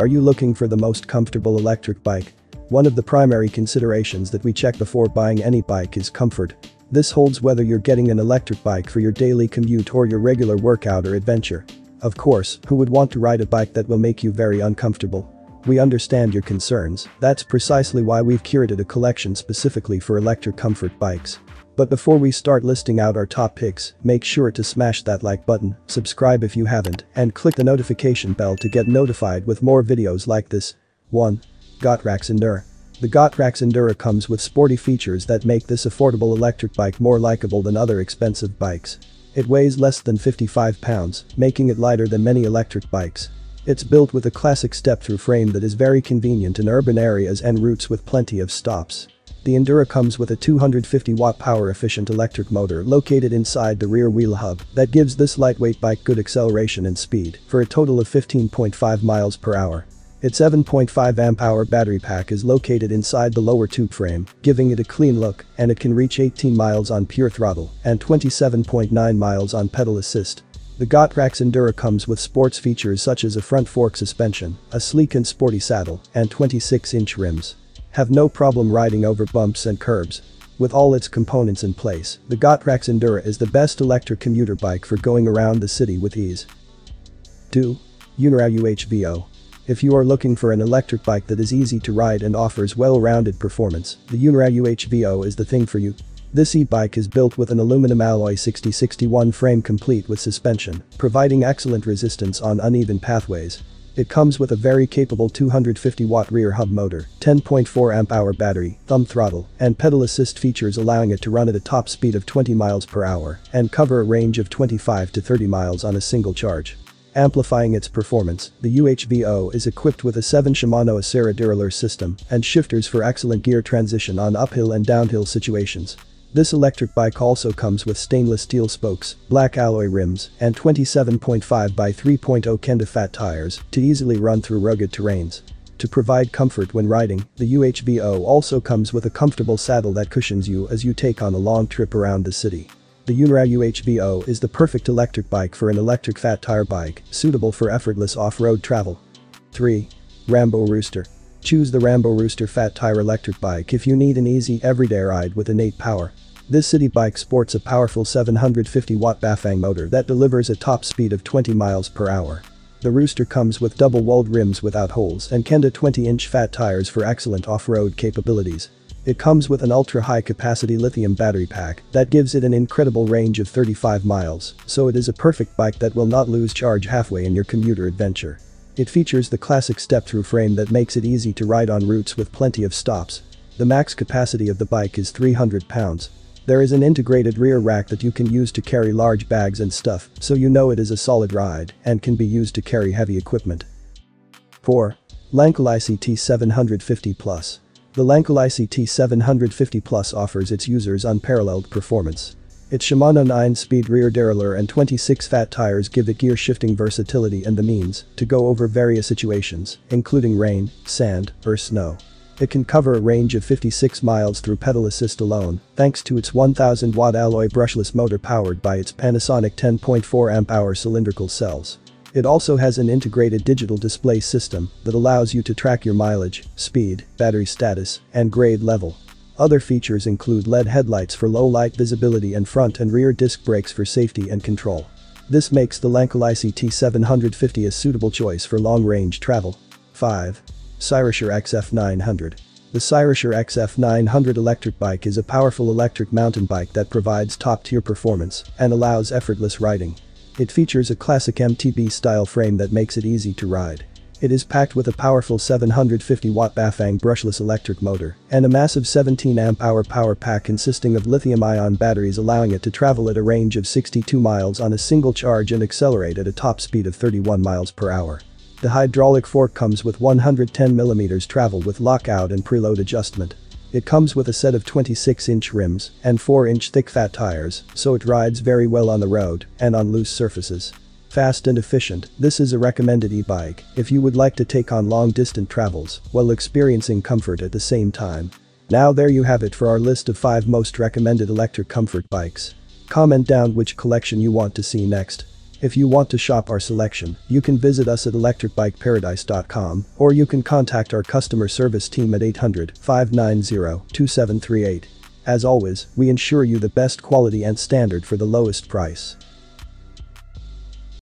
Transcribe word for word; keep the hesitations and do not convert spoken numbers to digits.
Are you looking for the most comfortable electric bike? One of the primary considerations that we check before buying any bike is comfort. This holds whether you're getting an electric bike for your daily commute or your regular workout or adventure. Of course, who would want to ride a bike that will make you very uncomfortable? We understand your concerns, that's precisely why we've curated a collection specifically for electric comfort bikes. But before we start listing out our top picks, make sure to smash that like button, subscribe if you haven't, and click the notification bell to get notified with more videos like this. one. Gotrax Endura. The Gotrax Endura comes with sporty features that make this affordable electric bike more likable than other expensive bikes. It weighs less than fifty-five pounds, making it lighter than many electric bikes. It's built with a classic step-through frame that is very convenient in urban areas and routes with plenty of stops. The Endura comes with a two hundred fifty watt power-efficient electric motor located inside the rear wheel hub that gives this lightweight bike good acceleration and speed for a total of fifteen point five miles per hour. Its seven point five amp hour battery pack is located inside the lower tube frame, giving it a clean look, and it can reach eighteen miles on pure throttle and twenty-seven point nine miles on pedal assist. The Gotrax Endura comes with sports features such as a front fork suspension, a sleek and sporty saddle, and twenty-six inch rims. Have no problem riding over bumps and curbs. With all its components in place, the Gotrax Endura is the best electric commuter bike for going around the city with ease. two. Eunorau U H V O. If you are looking for an electric bike that is easy to ride and offers well-rounded performance, the Eunorau U H V O is the thing for you. This e-bike is built with an aluminum alloy sixty sixty-one frame complete with suspension, providing excellent resistance on uneven pathways. It comes with a very capable two hundred fifty watt rear hub motor, ten point four amp hour battery, thumb throttle, and pedal assist features allowing it to run at a top speed of twenty miles per hour and cover a range of twenty-five to thirty miles on a single charge. Amplifying its performance, the U H V O is equipped with a seven Shimano Acera derailleur system and shifters for excellent gear transition on uphill and downhill situations. This electric bike also comes with stainless steel spokes, black alloy rims, and twenty-seven point five by three point oh Kenda fat tires to easily run through rugged terrains. To provide comfort when riding, the U H V O also comes with a comfortable saddle that cushions you as you take on a long trip around the city. The Eunorau U H V O is the perfect electric bike for an electric fat tire bike, suitable for effortless off-road travel. three. Rambo Rooster. Choose the Rambo Rooster fat tire electric bike if you need an easy everyday ride with innate power. This city bike sports a powerful seven hundred fifty watt Bafang motor that delivers a top speed of twenty miles per hour. The Rooster comes with double-walled rims without holes and Kenda twenty inch fat tires for excellent off-road capabilities. It comes with an ultra-high capacity lithium battery pack that gives it an incredible range of thirty-five miles, so it is a perfect bike that will not lose charge halfway in your commuter adventure. It features the classic step-through frame that makes it easy to ride on routes with plenty of stops. The max capacity of the bike is three hundred pounds. There is an integrated rear rack that you can use to carry large bags and stuff, so you know it is a solid ride and can be used to carry heavy equipment. four. Lankeleisi I C T seven fifty plus. The Lankeleisi I C T seven fifty plus offers its users unparalleled performance. Its Shimano nine speed rear derailleur and twenty-six fat tires give it gear shifting versatility and the means to go over various situations, including rain, sand, or snow. It can cover a range of fifty-six miles through pedal assist alone, thanks to its one thousand watt alloy brushless motor powered by its Panasonic ten point four amp hour cylindrical cells. It also has an integrated digital display system that allows you to track your mileage, speed, battery status, and grade level. Other features include L E D headlights for low light visibility and front and rear disc brakes for safety and control. This makes the Lankeleisi I C T seven fifty a suitable choice for long-range travel. five. Cyrusher X F nine hundred. The Cyrusher X F nine hundred electric bike is a powerful electric mountain bike that provides top-tier performance and allows effortless riding. It features a classic M T B-style frame that makes it easy to ride. It is packed with a powerful seven hundred fifty watt Bafang brushless electric motor and a massive seventeen amp hour power pack consisting of lithium-ion batteries, allowing it to travel at a range of sixty-two miles on a single charge and accelerate at a top speed of thirty-one miles per hour. The hydraulic fork comes with one hundred ten millimeter travel with lockout and preload adjustment. It comes with a set of twenty-six inch rims and four inch thick fat tires, so it rides very well on the road and on loose surfaces. Fast and efficient, this is a recommended e-bike if you would like to take on long-distance travels while experiencing comfort at the same time. Now there you have it for our list of five most recommended electric comfort bikes. Comment down which collection you want to see next. If you want to shop our selection, you can visit us at electric bike paradise dot com, or you can contact our customer service team at eight hundred, five nine zero, two seven three eight. As always, we ensure you the best quality and standard for the lowest price.